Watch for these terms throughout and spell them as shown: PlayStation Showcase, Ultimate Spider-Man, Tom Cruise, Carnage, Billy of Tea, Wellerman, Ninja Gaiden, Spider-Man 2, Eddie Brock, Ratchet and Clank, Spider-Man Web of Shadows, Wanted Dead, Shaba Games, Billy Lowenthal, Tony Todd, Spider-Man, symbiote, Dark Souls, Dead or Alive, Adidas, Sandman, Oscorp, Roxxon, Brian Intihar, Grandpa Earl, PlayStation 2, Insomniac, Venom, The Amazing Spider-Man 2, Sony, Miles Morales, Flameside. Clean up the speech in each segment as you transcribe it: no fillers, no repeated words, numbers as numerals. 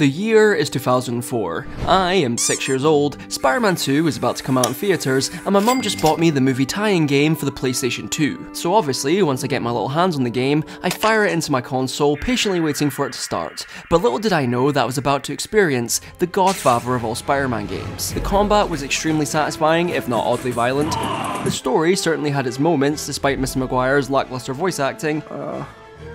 The year is 2004. I am 6 years old, Spider-Man 2 is about to come out in theatres, and my mum just bought me the movie tie-in game for the PlayStation 2. So obviously, once I get my little hands on the game, I fire it into my console, patiently waiting for it to start. But little did I know that I was about to experience the godfather of all Spider-Man games. The combat was extremely satisfying, if not oddly violent. The story certainly had its moments, despite Mr. Maguire's lackluster voice acting.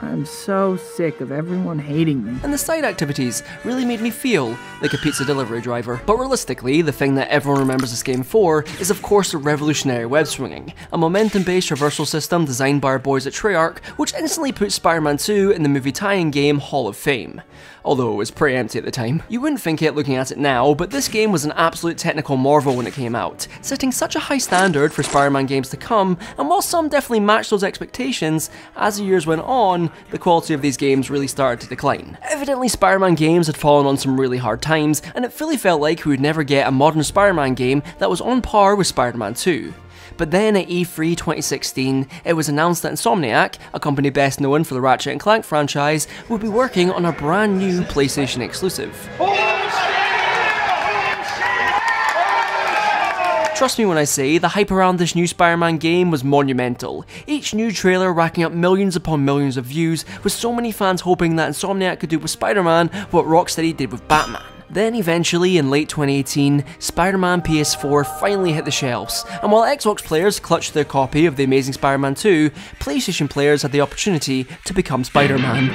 I'm so sick of everyone hating me. And the side activities really made me feel like a pizza delivery driver. But realistically, the thing that everyone remembers this game for is of course the revolutionary web swinging, a momentum-based traversal system designed by our boys at Treyarch, which instantly put Spider-Man 2 in the movie tie-in game Hall of Fame. Although it was pretty empty at the time. You wouldn't think it looking at it now, but this game was an absolute technical marvel when it came out, setting such a high standard for Spider-Man games to come, and while some definitely matched those expectations, as the years went on, the quality of these games really started to decline. Evidently, Spider-Man games had fallen on some really hard times, and it fully felt like we would never get a modern Spider-Man game that was on par with Spider-Man 2. But then at E3 2016, it was announced that Insomniac, a company best known for the Ratchet and Clank franchise, would be working on a brand new PlayStation exclusive. Trust me when I say, the hype around this new Spider-Man game was monumental, each new trailer racking up millions upon millions of views, with so many fans hoping that Insomniac could do with Spider-Man what Rocksteady did with Batman. Then eventually, in late 2018, Spider-Man PS4 finally hit the shelves, and while Xbox players clutched their copy of The Amazing Spider-Man 2, PlayStation players had the opportunity to become Spider-Man.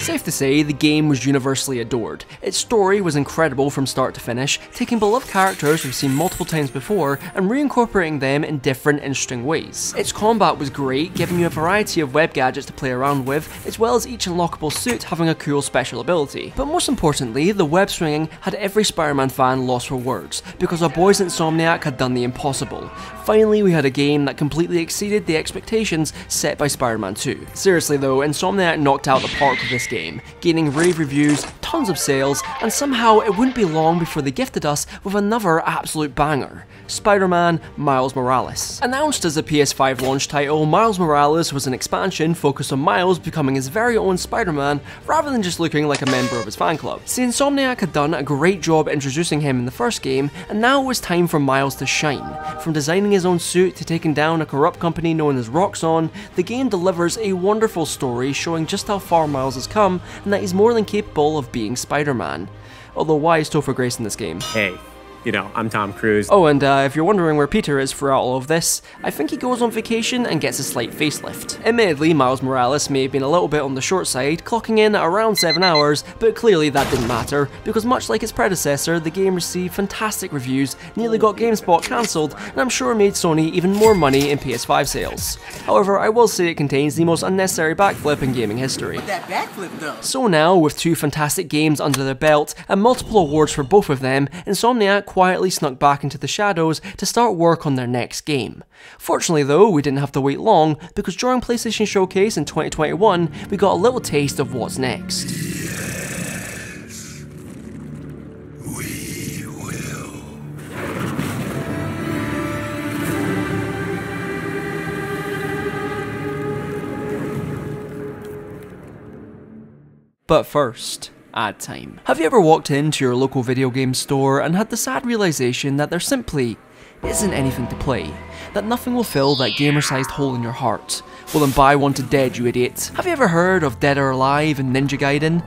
Safe to say, the game was universally adored. Its story was incredible from start to finish, taking beloved characters we've seen multiple times before and reincorporating them in different, interesting ways. Its combat was great, giving you a variety of web gadgets to play around with, as well as each unlockable suit having a cool special ability. But most importantly, the web swinging had every Spider-Man fan lost for words, because our boys at Insomniac had done the impossible. Finally, we had a game that completely exceeded the expectations set by Spider-Man 2. Seriously though, Insomniac knocked out the park with this game, gaining rave reviews, tons of sales, and somehow it wouldn't be long before they gifted us with another absolute banger, Spider-Man Miles Morales. Announced as a PS5 launch title, Miles Morales was an expansion focused on Miles becoming his very own Spider-Man rather than just looking like a member of his fan club. See, Insomniac had done a great job introducing him in the first game, and now it was time for Miles to shine. From designing his own suit to taking down a corrupt company known as Roxxon, the game delivers a wonderful story showing just how far Miles has come, and that he's more than capable of being Spider-Man. Although why is Topher Grace in this game? Hey, you know, I'm Tom Cruise. Oh, and if you're wondering where Peter is throughout all of this, I think he goes on vacation and gets a slight facelift. Admittedly, Miles Morales may have been a little bit on the short side, clocking in at around 7 hours, but clearly that didn't matter, because much like its predecessor, the game received fantastic reviews, nearly got GameSpot cancelled, and I'm sure made Sony even more money in PS5 sales. However, I will say it contains the most unnecessary backflip in gaming history. That backflip, though. So now, with two fantastic games under their belt, and multiple awards for both of them, Insomniac quietly snuck back into the shadows to start work on their next game. Fortunately though, we didn't have to wait long, because during PlayStation Showcase in 2021, we got a little taste of what's next. Yes, we will. But first, ad time. Have you ever walked into your local video game store and had the sad realization that there simply isn't anything to play? That nothing will fill that gamer-sized hole in your heart? Well then buy Wanted Dead, you idiot. Have you ever heard of Dead or Alive and Ninja Gaiden?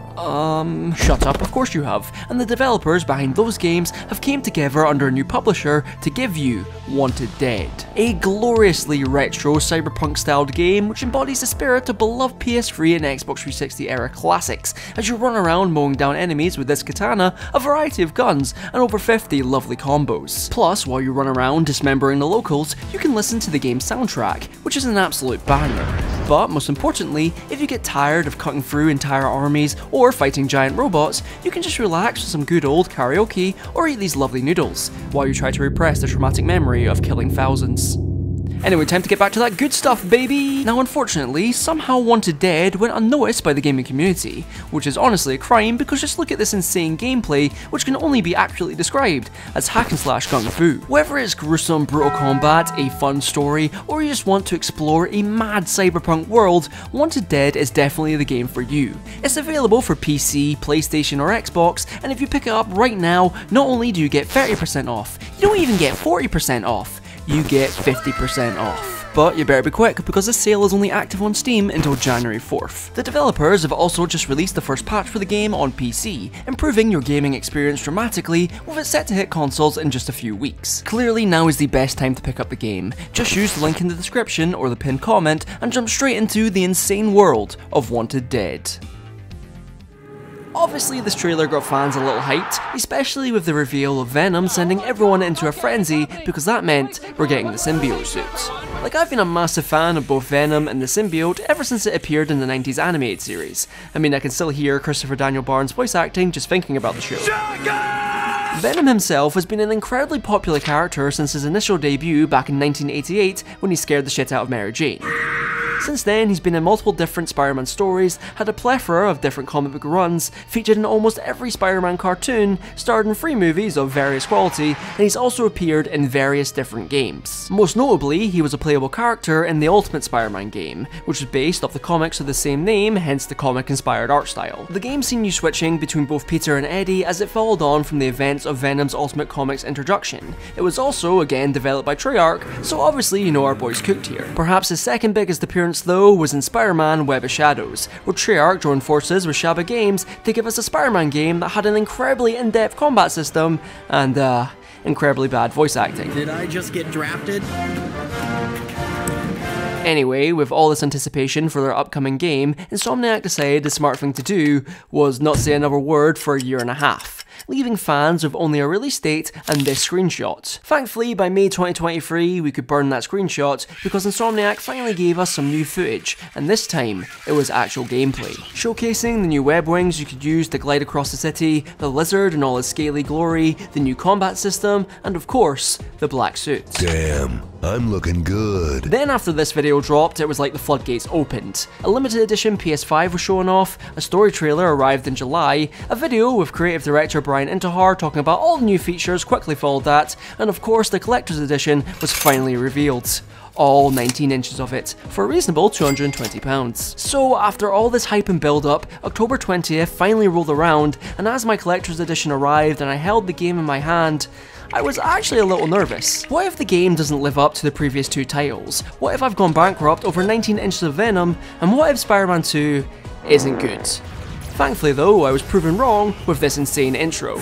Shut up, of course you have, and the developers behind those games have came together under a new publisher to give you Wanted Dead. A gloriously retro cyberpunk-styled game which embodies the spirit of beloved PS3 and Xbox 360 era classics, as you run around mowing down enemies with this katana, a variety of guns, and over 50 lovely combos. Plus, while you run around dismembering the locals, you can listen to the game's soundtrack, which is an absolute banger. But most importantly, if you get tired of cutting through entire armies or fighting giant robots, you can just relax with some good old karaoke or eat these lovely noodles, while you try to repress the traumatic memory of killing thousands. Anyway, time to get back to that good stuff, baby! Now, unfortunately, somehow Wanted Dead went unnoticed by the gaming community, which is honestly a crime because just look at this insane gameplay, which can only be accurately described as hack and slash kung fu. Whether it's gruesome, brutal combat, a fun story, or you just want to explore a mad cyberpunk world, Wanted Dead is definitely the game for you. It's available for PC, PlayStation or Xbox, and if you pick it up right now, not only do you get 30% off, you don't even get 40% off, you get 50% off. But you better be quick, because the sale is only active on Steam until January 4th. The developers have also just released the first patch for the game on PC, improving your gaming experience dramatically, with it set to hit consoles in just a few weeks. Clearly now is the best time to pick up the game. Just use the link in the description or the pinned comment and jump straight into the insane world of Wanted Dead. Obviously, this trailer got fans a little hyped, especially with the reveal of Venom sending everyone into a frenzy because that meant we're getting the symbiote suits. Like, I've been a massive fan of both Venom and the symbiote ever since it appeared in the 90s animated series. I mean, I can still hear Christopher Daniel Barnes' voice acting just thinking about the show. Venom himself has been an incredibly popular character since his initial debut back in 1988 when he scared the shit out of Mary Jane. Since then, he's been in multiple different Spider-Man stories, had a plethora of different comic book runs, featured in almost every Spider-Man cartoon, starred in 3 movies of various quality, and he's also appeared in various different games. Most notably, he was a playable character in the Ultimate Spider-Man game, which was based off the comics of the same name, hence the comic-inspired art style. The game seen you switching between both Peter and Eddie as it followed on from the events of Venom's Ultimate Comics introduction. It was also, again, developed by Treyarch, so obviously you know our boy's cooked here. Perhaps his second biggest appearance though was in Spider-Man Web of Shadows, where Treyarch joined forces with Shaba Games to give us a Spider-Man game that had an incredibly in-depth combat system and incredibly bad voice acting. Did I just get drafted? Anyway, with all this anticipation for their upcoming game, Insomniac decided the smart thing to do was not say another word for a year and a half, leaving fans with only a release date and this screenshot. Thankfully, by May 2023, we could burn that screenshot because Insomniac finally gave us some new footage, and this time, it was actual gameplay, showcasing the new web wings you could use to glide across the city, the lizard in all his scaly glory, the new combat system, and of course, the black suits. Damn, I'm looking good. Then after this video dropped, it was like the floodgates opened. A limited edition PS5 was showing off, a story trailer arrived in July, a video with creative director Brian Intihar talking about all the new features quickly followed that, and of course the collector's edition was finally revealed. All 19 inches of it, for a reasonable £220. So after all this hype and build up, October 20th finally rolled around, and as my collector's edition arrived and I held the game in my hand, I was actually a little nervous. What if the game doesn't live up to the previous 2 titles? What if I've gone bankrupt over 19 inches of Venom? And what if Spider-Man 2 isn't good? Thankfully though, I was proven wrong with this insane intro.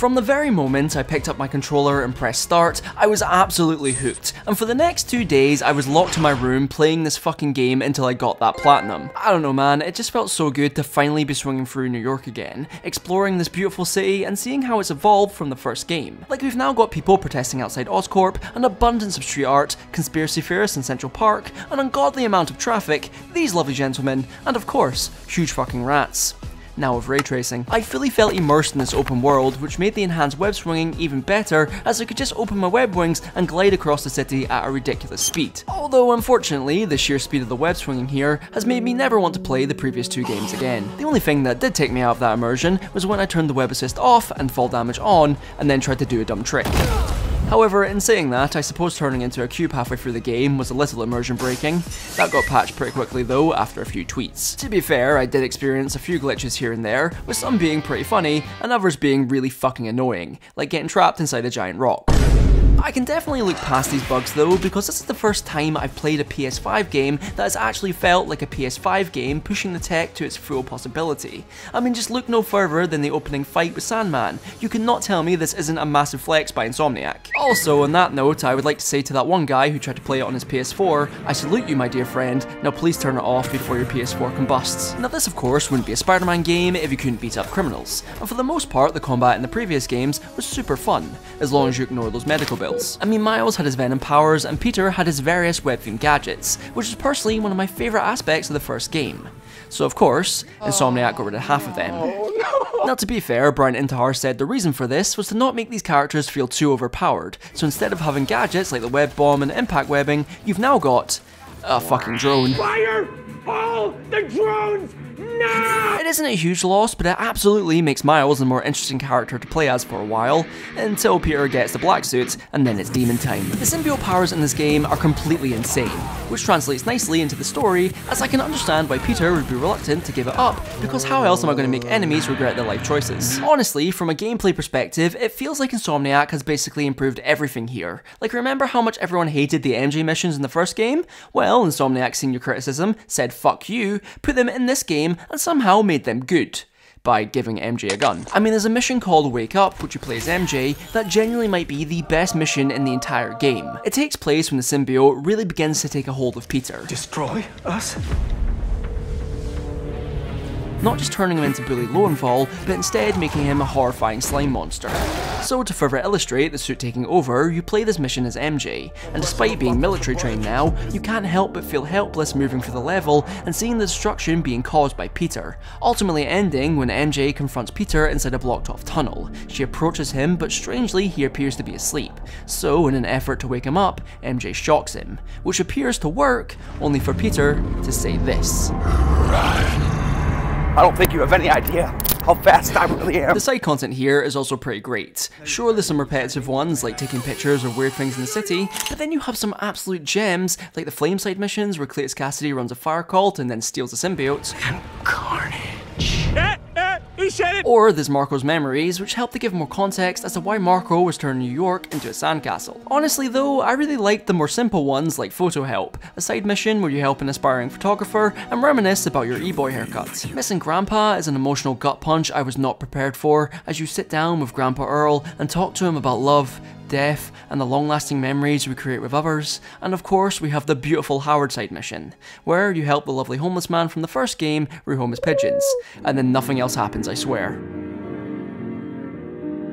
From the very moment I picked up my controller and pressed start, I was absolutely hooked, and for the next 2 days I was locked to my room playing this fucking game until I got that platinum. I don't know, man, it just felt so good to finally be swinging through New York again, exploring this beautiful city and seeing how it's evolved from the first game. Like, we've now got people protesting outside Oscorp, an abundance of street art, conspiracy theorists in Central Park, an ungodly amount of traffic, these lovely gentlemen, and of course, huge fucking rats. Now with ray tracing, I fully felt immersed in this open world, which made the enhanced web swinging even better, as I could just open my web wings and glide across the city at a ridiculous speed. Although unfortunately, the sheer speed of the web swinging here has made me never want to play the previous 2 games again. The only thing that did take me out of that immersion was when I turned the web assist off and fall damage on, and then tried to do a dumb trick. However, in saying that, I suppose turning into a cube halfway through the game was a little immersion breaking. That got patched pretty quickly though after a few tweets. To be fair, I did experience a few glitches here and there, with some being pretty funny and others being really fucking annoying, like getting trapped inside a giant rock. I can definitely look past these bugs though, because this is the first time I've played a PS5 game that has actually felt like a PS5 game, pushing the tech to its full possibility. I mean, just look no further than the opening fight with Sandman. You cannot tell me this isn't a massive flex by Insomniac. Also, on that note, I would like to say to that one guy who tried to play it on his PS4, I salute you, my dear friend, now please turn it off before your PS4 combusts. Now this of course wouldn't be a Spider-Man game if you couldn't beat up criminals, and for the most part the combat in the previous games was super fun, as long as you ignore those medical bills. I mean, Miles had his Venom powers and Peter had his various web-themed gadgets, which is personally one of my favourite aspects of the first game. So of course, Insomniac got rid of half of them. No! Now, to be fair, Brian Intihar said the reason for this was to not make these characters feel too overpowered, so instead of having gadgets like the web bomb and impact webbing, you've now got a fucking drone. Fire all the drones! No! It isn't a huge loss, but it absolutely makes Miles a more interesting character to play as for a while, until Peter gets the black suit, and then it's demon time. The symbiote powers in this game are completely insane, which translates nicely into the story, as I can understand why Peter would be reluctant to give it up, because how else am I going to make enemies regret their life choices? Honestly, from a gameplay perspective, it feels like Insomniac has basically improved everything here. Like, remember how much everyone hated the MJ missions in the first game? Well, Insomniac senior criticism said fuck you, put them in this game, and somehow made them good by giving MJ a gun. I mean, there's a mission called Wake Up, which you play as MJ, that genuinely might be the best mission in the entire game. It takes place when the symbiote really begins to take a hold of Peter. Destroy us? Not just turning him into Billy Lowenthal, but instead making him a horrifying slime monster. So to further illustrate the suit taking over, you play this mission as MJ, and despite being military trained now, you can't help but feel helpless moving through the level and seeing the destruction being caused by Peter, ultimately ending when MJ confronts Peter inside a blocked off tunnel. She approaches him, but strangely he appears to be asleep, so in an effort to wake him up, MJ shocks him, which appears to work, only for Peter to say this. Run. I don't think you have any idea how fast I really am. The side content here is also pretty great. Sure, there's some repetitive ones like taking pictures of weird things in the city, but then you have some absolute gems like the Flameside missions where Cletus Kasady runs a fire cult and then steals the symbiote. And carnage. Or there's Marco's memories, which help to give more context as to why Marco was turning New York into a sandcastle. Honestly though, I really liked the more simple ones like Photo Help, a side mission where you help an aspiring photographer and reminisce about your e-boy haircut. Missing Grandpa is an emotional gut punch I was not prepared for, as you sit down with Grandpa Earl and talk to him about love, death, and the long-lasting memories we create with others. And of course, we have the beautiful Howard side mission, where you help the lovely homeless man from the first game rehome his pigeons, and then nothing else happens, I swear.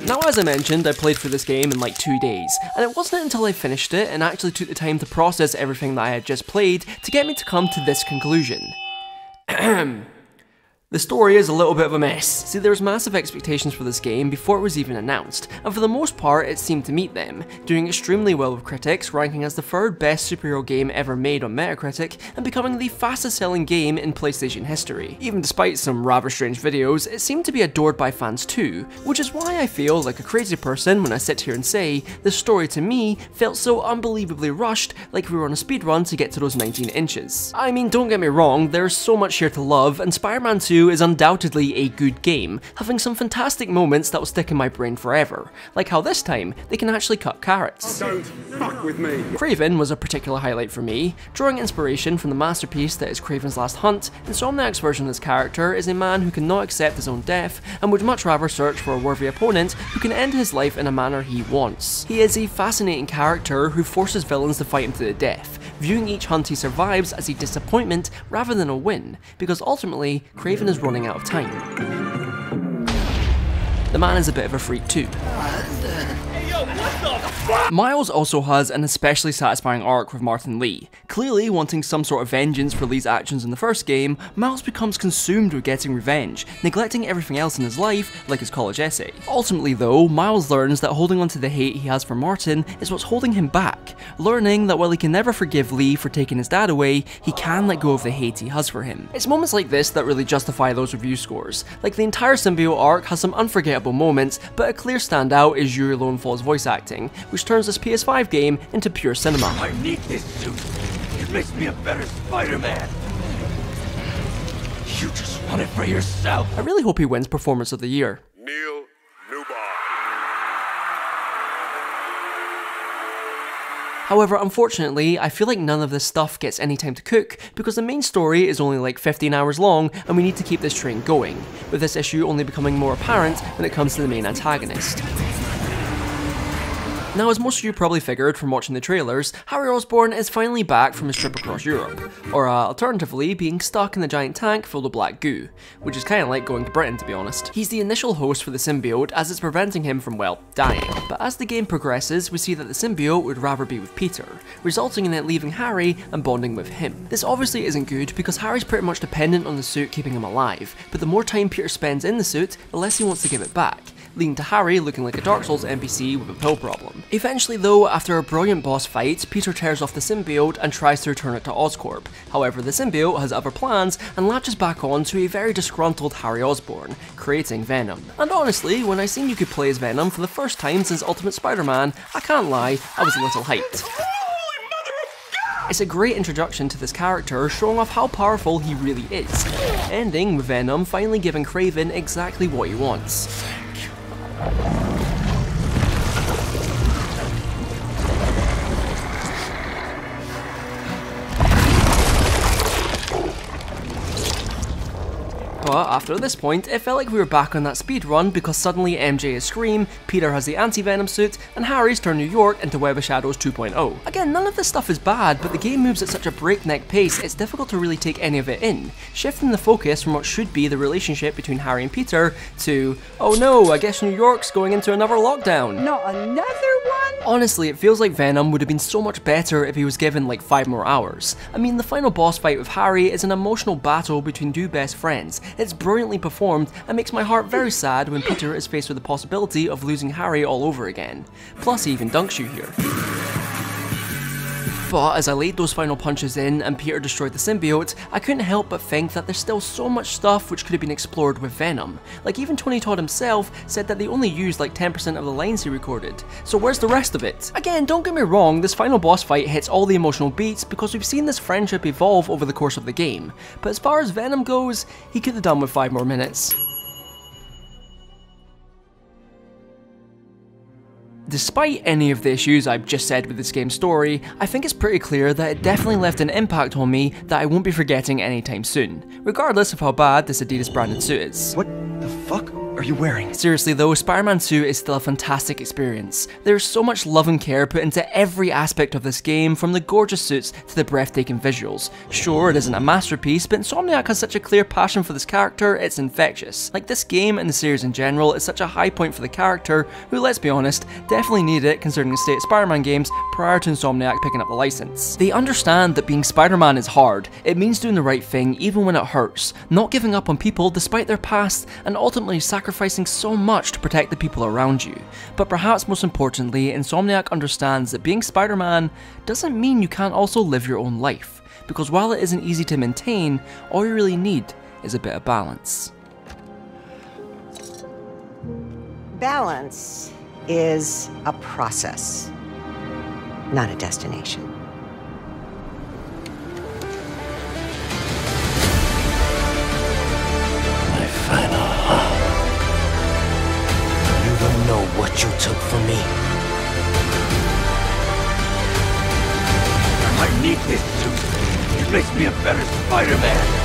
Now, as I mentioned, I played through this game in like 2 days, and it wasn't until I finished it and actually took the time to process everything that I had just played to get me to come to this conclusion. The story is a little bit of a mess. See, there was massive expectations for this game before it was even announced, and for the most part it seemed to meet them, doing extremely well with critics, ranking as the third best superhero game ever made on Metacritic, and becoming the fastest selling game in PlayStation history. Even despite some rather strange videos, it seemed to be adored by fans too, which is why I feel like a crazy person when I sit here and say, the story to me felt so unbelievably rushed, like we were on a speedrun to get to those 19 inches. I mean, don't get me wrong, there's so much here to love, and Spider-Man 2 is undoubtedly a good game, having some fantastic moments that will stick in my brain forever, like how this time they can actually cut carrots. Don't fuck with me. Craven was a particular highlight for me, drawing inspiration from the masterpiece that is Craven's Last Hunt. Insomniac's version of this character is a man who cannot accept his own death and would much rather search for a worthy opponent who can end his life in a manner he wants. He is a fascinating character who forces villains to fight him to the death, viewing each hunt he survives as a disappointment rather than a win, because ultimately Craven is running out of time. The man is a bit of a freak too. Hey, yo, what the fuck? Miles also has an especially satisfying arc with Martin Lee. Clearly wanting some sort of vengeance for Lee's actions in the first game, Miles becomes consumed with getting revenge, neglecting everything else in his life, like his college essay. Ultimately though, Miles learns that holding onto the hate he has for Martin is what's holding him back, learning that while he can never forgive Lee for taking his dad away, he can let go of the hate he has for him. It's moments like this that really justify those review scores. Like, the entire symbiote arc has some unforgettable moments, but a clear standout is Yuri Lowenfall's voice acting, which turns this PS5 game into pure cinema. I need this suit. It makes me a better Spider-Man. You just want it for yourself. I really hope he wins Performance of the Year. However, unfortunately, I feel like none of this stuff gets any time to cook, because the main story is only like 15 hours long and we need to keep this train going, with this issue only becoming more apparent when it comes to the main antagonist. Now, as most of you probably figured from watching the trailers, Harry Osborn is finally back from his trip across Europe, or alternatively being stuck in the giant tank full of black goo, which is kinda like going to Britain to be honest. He's the initial host for the symbiote as it's preventing him from, well, dying. But as the game progresses, we see that the symbiote would rather be with Peter, resulting in it leaving Harry and bonding with him. This obviously isn't good because Harry's pretty much dependent on the suit keeping him alive, but the more time Peter spends in the suit, the less he wants to give it back, leading to Harry looking like a Dark Souls NPC with a pill problem. Eventually though, after a brilliant boss fight, Peter tears off the symbiote and tries to return it to Oscorp. However, the symbiote has other plans and latches back on to a very disgruntled Harry Osborn, creating Venom. And honestly, when I seen you could play as Venom for the first time since Ultimate Spider-Man, I can't lie, I was a little hyped. It's a great introduction to this character, showing off how powerful he really is, ending with Venom finally giving Craven exactly what he wants. But after this point, it felt like we were back on that speedrun because suddenly MJ is Scream, Peter has the anti-venom suit, and Harry's turned New York into Web of Shadows 2.0. Again, none of this stuff is bad, but the game moves at such a breakneck pace it's difficult to really take any of it in, shifting the focus from what should be the relationship between Harry and Peter to, oh no, I guess New York's going into another lockdown. Not another one? Honestly, it feels like Venom would have been so much better if he was given like 5 more hours. I mean, the final boss fight with Harry is an emotional battle between two best friends. It's brilliantly performed and makes my heart very sad when Peter is faced with the possibility of losing Harry all over again. Plus, he even dunks you here. But as I laid those final punches in and Peter destroyed the symbiote, I couldn't help but think that there's still so much stuff which could have been explored with Venom. Like even Tony Todd himself said that they only used like 10% of the lines he recorded, so where's the rest of it? Again, don't get me wrong, this final boss fight hits all the emotional beats because we've seen this friendship evolve over the course of the game, but as far as Venom goes, he could have done with 5 more minutes. Despite any of the issues I've just said with this game's story, I think it's pretty clear that it definitely left an impact on me that I won't be forgetting anytime soon, regardless of how bad this Adidas branded suit is. What the fuck are you wearing? Seriously though, Spider-Man 2 is still a fantastic experience. There's so much love and care put into every aspect of this game, from the gorgeous suits to the breathtaking visuals. Sure, it isn't a masterpiece, but Insomniac has such a clear passion for this character, it's infectious. Like, this game and the series in general is such a high point for the character, who, let's be honest, definitely needed it considering the state of Spider-Man games prior to Insomniac picking up the license. They understand that being Spider-Man is hard. It means doing the right thing even when it hurts, not giving up on people despite their past, and ultimately sacrificing so much to protect the people around you. But perhaps most importantly, Insomniac understands that being Spider-Man doesn't mean you can't also live your own life, because while it isn't easy to maintain, all you really need is a bit of balance. Balance is a process, not a destination. You took from me. I need this suit. It makes me a better Spider-Man.